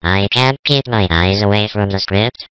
I can't keep my eyes away from the script.